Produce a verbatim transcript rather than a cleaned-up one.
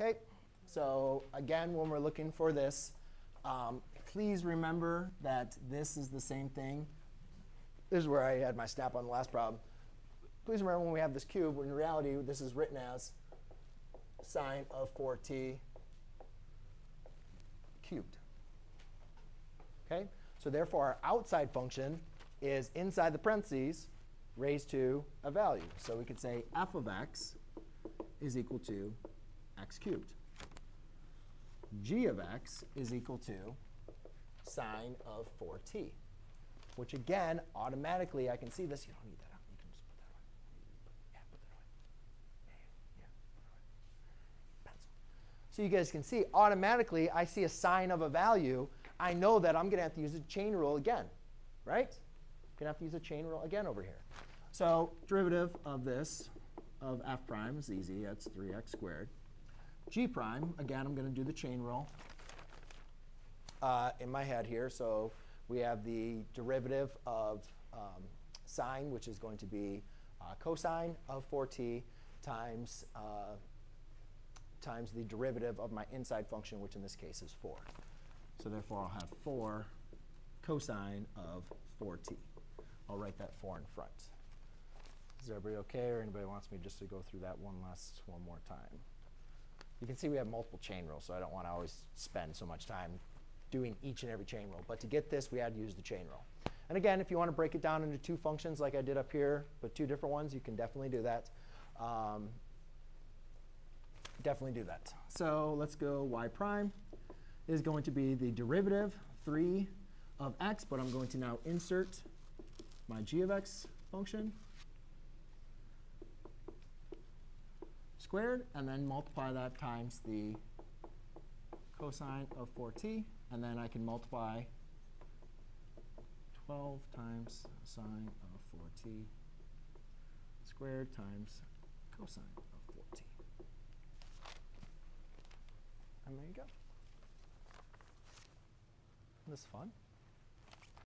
Okay, so again, when we're looking for this, um, please remember that this is the same thing. This is where I had my snap on the last problem. Please remember when we have this cube, when in reality, this is written as sine of four t cubed. Okay, so therefore, our outside function is inside the parentheses raised to a value. So we could say f of x is equal to x cubed. G of x is equal to sine of four t, which again, automatically, I can see this. You don't need that out. You can just put that away. Yeah, put that away. Yeah, yeah, put that away. Pencil. So you guys can see, automatically, I see a sine of a value. I know that I'm going to have to use a chain rule again, right? I'm going to have to use a chain rule again over here. So derivative of this of f prime is easy. That's three x squared. G prime, again, I'm going to do the chain rule uh, in my head here. So we have the derivative of um, sine, which is going to be uh, cosine of four t times, uh, times the derivative of my inside function, which in this case is four. So therefore, I'll have four cosine of four t. I'll write that four in front. Is everybody OK? Or anybody wants me just to go through that one last one more time? You can see we have multiple chain rules, so I don't want to always spend so much time doing each and every chain rule. But to get this, we had to use the chain rule. And again, if you want to break it down into two functions like I did up here, but two different ones, you can definitely do that. Um, definitely do that. So let's go y prime is going to be the derivative three of x, but I'm going to now insert my g of x function squared, and then multiply that times the cosine of four t. And then I can multiply twelve times sine of four t squared times cosine of four t. And there you go. Isn't this fun?